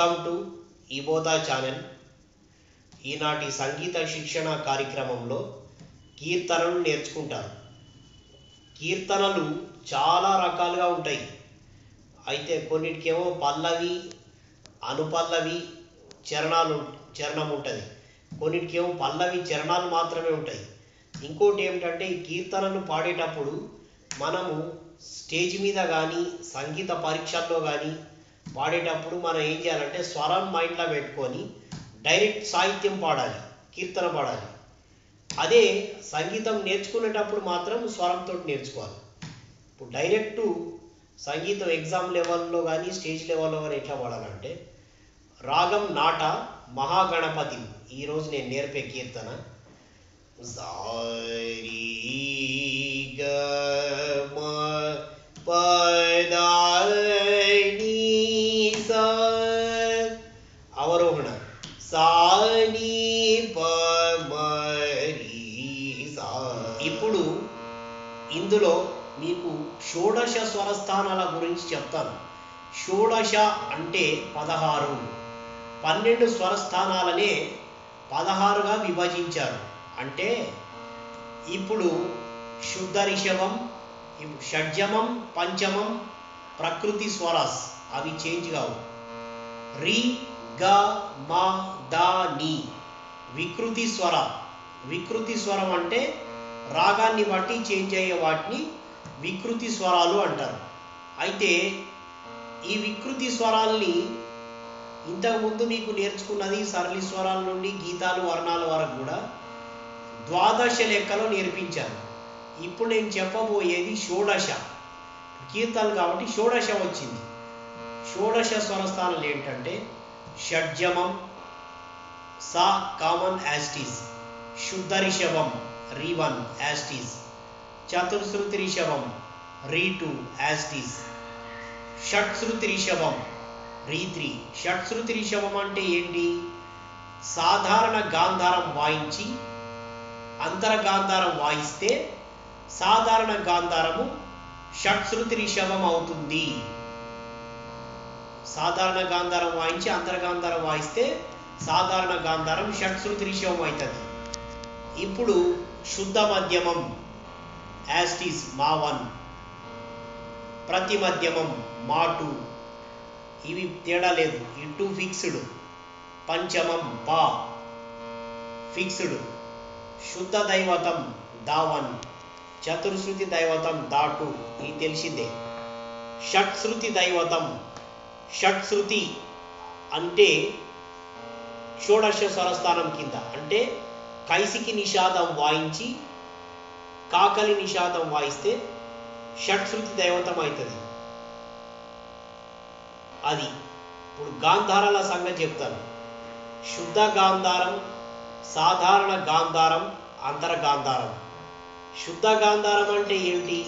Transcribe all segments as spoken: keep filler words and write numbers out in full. Welcome to ఈబోతా channel. ఈనాటి సంగీత శిక్షణ కార్యక్రమంలో కీర్తనలు నేర్చుకుంటారు. కీర్తనలు చాలా రకాలుగా ఉంటాయి. అయితే కొన్నిటికేమో పల్లవి, అనుపల్లవి, చరణాలు చరణం ఉంటుంది. కొన్నిటికేమో పల్లవి చరణాలు మాత్రమే ఉంటాయి. ఇంకోటి ఏమిటంటే, ఈ కీర్తనలు పాడేటప్పుడు మనము స్టేజ్ మీద కానీ సంగీత పరీక్షల్లో కానీ పాడేటప్పుడు మనం ఏం చేయాలంటే స్వరం మైండ్లో పెట్టుకొని డైరెక్ట్ సాహిత్యం పాడాలి, కీర్తన పాడాలి. అదే సంగీతం నేర్చుకునేటప్పుడు మాత్రం స్వరంతో నేర్చుకోవాలి. ఇప్పుడు డైరెక్టు సంగీతం ఎగ్జామ్ లెవెల్లో కానీ స్టేజ్ లెవెల్లో కానీ ఎట్లా పాడాలంటే, రాగం నాట మహా గణపతిం ఈరోజు నేను నేర్పే కీర్తన. ఇప్పుడు ఇందులో మీకు షోడశ స్వరస్థానాల గురించి చెప్తాను. షోడశ అంటే పదహారు. పన్నెండు స్వరస్థానాలనే పదహారుగా విభజించారు. అంటే ఇప్పుడు శుద్ధ రిషభం, షడ్జమం, పంచమం, ప్రకృతి స్వరాస్ అవి చేంజ్ కావు. రి, గ, మ, ద, ని వికృతి స్వరం. వికృతి స్వరం అంటే రాగాన్ని బట్టి చేంజ్ అయ్యే వాటిని వికృతి స్వరాలు అంటారు. అయితే ఈ వికృతి స్వరాల్ని ఇంతకుముందు మీకు నేర్చుకున్నది సరళి స్వరాల నుండి గీతాలు వర్ణాల వరకు కూడా ద్వాదశ లెక్కలో నేర్పించాను. ఇప్పుడు నేను చెప్పబోయేది షోడశ. కీర్తనలు కాబట్టి షోడశ వచ్చింది. షోడశ స్వరస్థానాలు ఏంటంటే షడ్జమం, సా కామన్ యాస్టీస్, శుద్ధ రిషభం రీ వన్ యాస్టీస్, చతుర్శ్రుతి రిషభం రీ టూ యాస్టీస్, షట్శ్రుతి రిషభం రీ త్రీ. షట్శ్రుతి రిషభం అంటే ఏంటి? సాధారణ గాంధారం వాయించి అంతరగాంధారం వాయిస్తే సాధారణ గాంధారము షట్శ్రుతి రిషభం అవుతుంది. సాధారణ గాంధారం వాయించి అంతర్గాంధారం వాయిస్తే సాధారణ గాంధారం షట్శ్రుతి రిషభం అవుతుంది. ఇప్పుడు శుద్ధ మధ్యమం యాస్టీస్ మా వన్, ప్రతి మధ్యమం మా టూ, ఇవి తేడా లేదు, ఇటు ఫిక్స్డ్. పంచమం పా ఫిక్స్డ్. శుద్ధ దైవతం దా వన్, చతుర్శ్రుతి దైవతం దా టూ, ఇది తెలిసిందే. షట్శ్రుతి దైవతం. షట్శ్రుతి అంటే షోడశ స్వరస్థానం కింద. అంటే కైసికి నిషాదం వాయించి కాకలి నిషాదం వాయిస్తే షట్శ్రుతి దైవతం అవుతుంది. అది ఇప్పుడు గాంధారాల సంగతి చెప్తాను. శుద్ధ గాంధారం, సాధారణ గాంధారం, అంతర్గాంధారం. శుద్ధ గాంధారం అంటే ఏమిటి?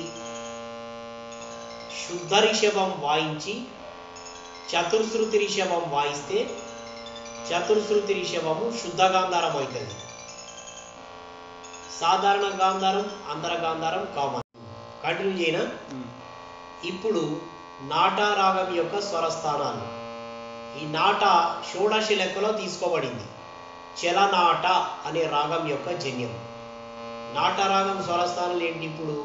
శుద్ధ రిషభం వాయించి చతుర్శ్రుతి రిషభం వాయిస్తే చతుర్శ్రుతి రిషభము శుద్ధ గాంధారం అవుతుంది. సాధారణ గాంధారం, అంతరగాంధారం కామన్. కంటిన్యూ చేయనా? ఇప్పుడు నాటారాగం యొక్క స్వరస్థానాలు. ఈ నాట షోడశ లెక్కలో తీసుకోబడింది. చలనాట అనే రాగం యొక్క జన్యం. నాటరాగం స్వరస్థానాలు ఏంటి? ఇప్పుడు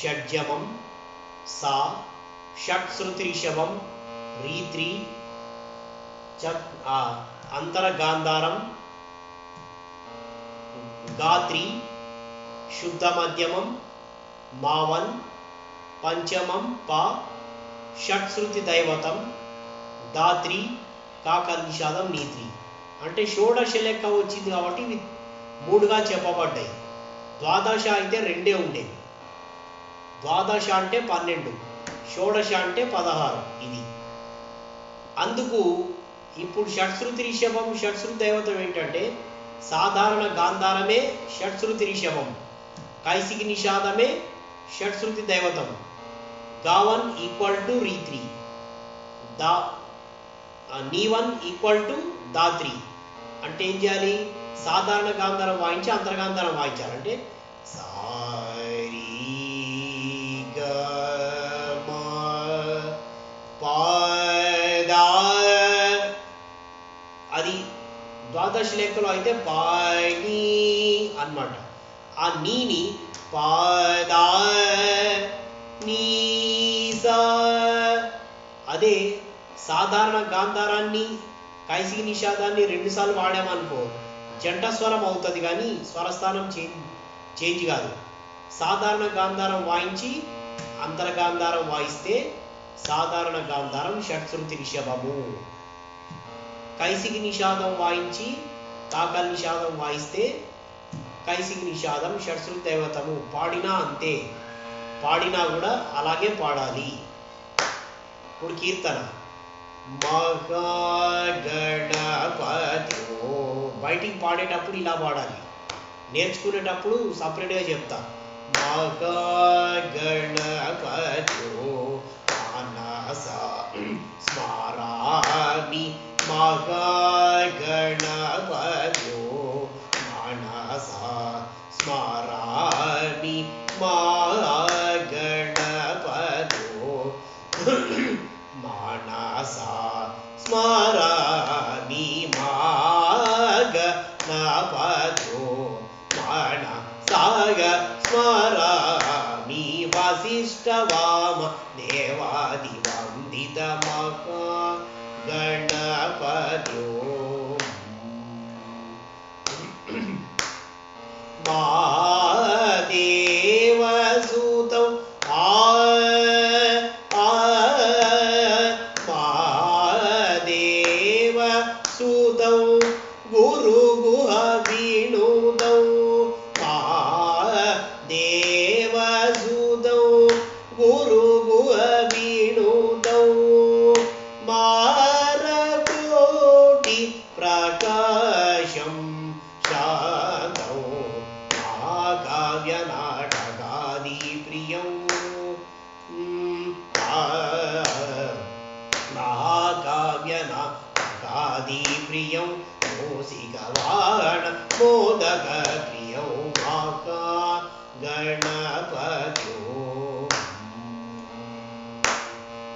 షడ్జమం సా, షట్శ్రుతి రిషభం రీ త్రీ, అంతరగాంధారం గాత్రి, శుద్ధ మధ్యమం మావన్, పంచమం పా, షట్శ్రుతి దైవతం దాత్రి, కాకనిషాదం నీత్రి. అంటే షోడశ లెక్క వచ్చింది కాబట్టి ఇవి మూడుగా చెప్పబడ్డాయి. ద్వాదశ అయితే రెండే ఉండేవి. ద్వాదశ అంటే పన్నెండు, షోడశ అంటే పదహారు. ఇది అందుకు ఇప్పుడు షట్శ్రుతి రిషభం, షట్శ్రుతి దైవతం ఏంటంటే సాధారణ గాంధారమే షట్శ్రుతి రిషభం, కైసికి నిషాదమే షట్శ్రుతి దైవతం. గావన్ ఈక్వల్ టు రీ త్రీ, దా నీవన్ ఈక్వల్ టు దా త్రీ. అంటే ఏం చేయాలి? సాధారణ గాంధారం వాయించి అంతర్గాంధారం వాయించాలంటే సా రీ గ మ ప ద శిలేఖలో అయితే పాని అన్నమాట. ఆ నీని పాదా నీసా, అదే సాధారణ గాంధారాన్ని కైసి నిషాదాన్ని రెండుసార్లు వాడామనుకో జంట స్వరం అవుతుంది, కానీ స్వరస్థానం చేంజ్ కాదు. సాధారణ గాంధారం వాయించి అంతర్గాంధారం వాయిస్తే సాధారణ గాంధారం షట్శ్రుతి రిషభము, కైసికి నిషాదం వాయించి కాకల్ నిషాదం వాయిస్తే కైసికి నిషాదం షట్శ్రుతి దైవతము. పాడినా అంతే, పాడినా కూడా అలాగే పాడాలి. ఇప్పుడు కీర్తన మహా గణపతిం, బయటికి పాడేటప్పుడు ఇలా పాడాలి, నేర్చుకునేటప్పుడు సపరేట్గా చెప్తా. మహా గణపతిం మానస స్మరామి, మహా గణపతిం మానస స్మరామి, మహా గణపతిం మానస స్మరామి, మగణపతిం మానస స్మరామి. వసిష్ఠ వామ దేవాది వందిత మహా గణపతిం మహాదేవసూతం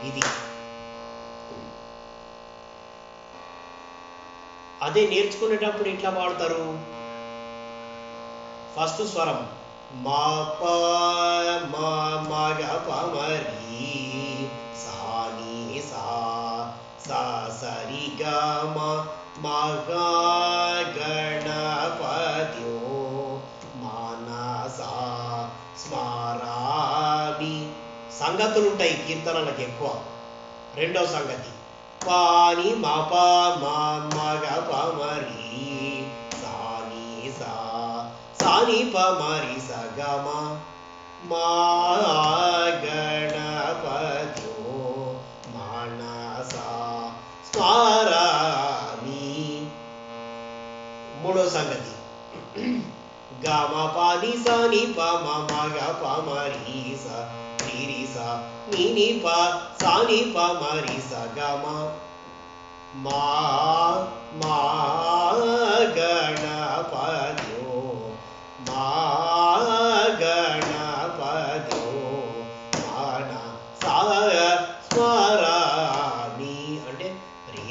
ఇది. అదే నేర్చుకునేటప్పుడు ఎట్లా పాడతారు? ఫస్ట్ స్వరం మా ప మగ పమరి సాని సా సా సరి గ మగా గణపతిం మానస స్మరామి. సంగతులు ఉంటాయి కీర్తనలకు ఎక్కువ. రెండో సంగతి పాని మా పా మగ పమరి సాని సా సాని పమరి సగమ మా గణపతిం మానస స్మరామి. మూడో సంగతి గమ పాని సాని పమ మగ పమరి సా రిసా నిని ప సాని ప మరి సగమ మా మా గణపతిం మా గణపతిం మానస స్మరామి. అంటే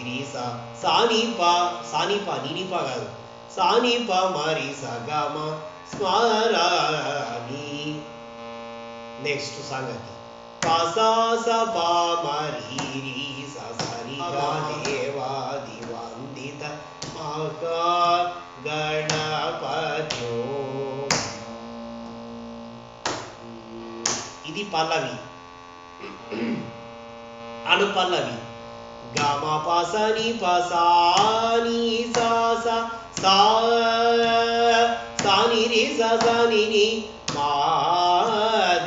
రిసా సాని ప సాని ప నిని ప కాదు, సాని ప మరి సగమ స్మరామి. నెక్స్ట్ సంగతి పసా సా మరి సరి దేవాది వందిత మహా గణపతిం. ఇది పల్లవి, అనుపల్లవి గమ పసని పసాని సా సా సాని రి సాని ని మా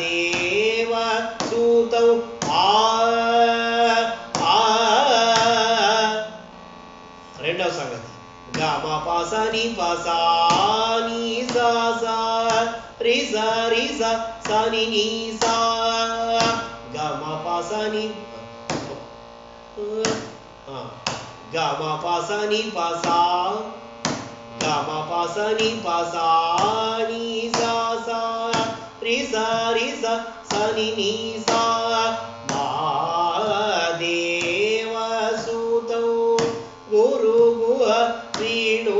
దేవ సూతం ఆ ఆ. రెండో సంగతి గమ పసని పసాని సా సా రి సా రి సా సాని ని సా గమ పసని గమ పసని పసా గమ పసని పసాని సా సా రి సా రి సా సాని ని సా మా దేవ సూతం గురు గుహ శ్రీణు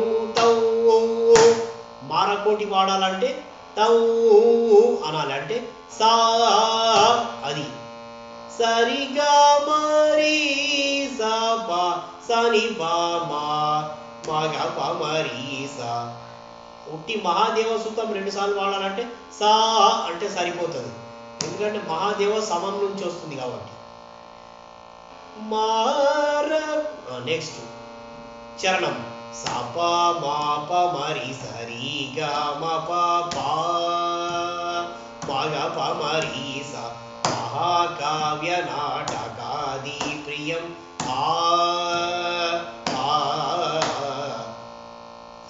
అరకోటి వాడాలంటే తౌ అనాలంటే సా అది సరిగా మరి సా బా సని బా మా మాగా పా మరి సా ఉట్టి మహాదేవ సూతం రెండు సార్లు వాడాలంటే సా అంటే సరిపోతుంది. ఎందుకంటే మహాదేవ సమం నుంచి వస్తుంది కాబట్టి. మార నెక్స్ట్ చరణం సప మాప మరి సరి గ మప పా మగ ప మరి స మహాకావ్య నాటకాది ప్రియం ఆ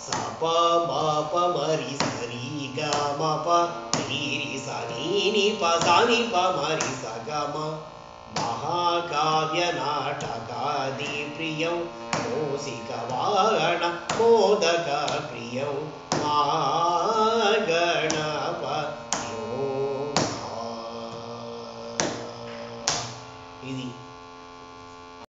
సప మాప మరి సరి గ మప రీరి సని ప సని ప మరి స గ మ महाकाव्य नाटकादि प्रियं मोसिकवाण मोदक प्रियं माग